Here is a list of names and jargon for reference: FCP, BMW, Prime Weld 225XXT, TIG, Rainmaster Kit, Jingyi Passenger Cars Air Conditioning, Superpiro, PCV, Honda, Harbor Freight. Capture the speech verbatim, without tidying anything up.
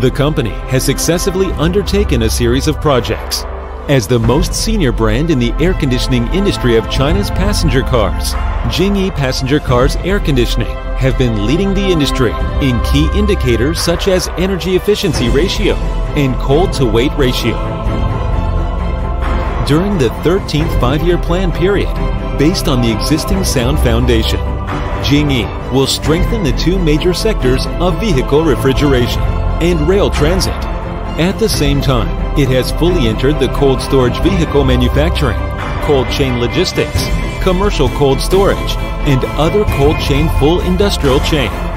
The company has successfully undertaken a series of projects. As the most senior brand in the air conditioning industry of China's passenger cars, Jingyi Passenger Cars Air Conditioning have been leading the industry in key indicators such as energy efficiency ratio and cold-to-weight ratio. During the thirteenth five-year plan period, based on the existing sound foundation, Jingyi will strengthen the two major sectors of vehicle refrigeration and rail transit. At the same time, it has fully entered the cold storage vehicle manufacturing, cold chain logistics, commercial cold storage, and other cold chain full industrial chain.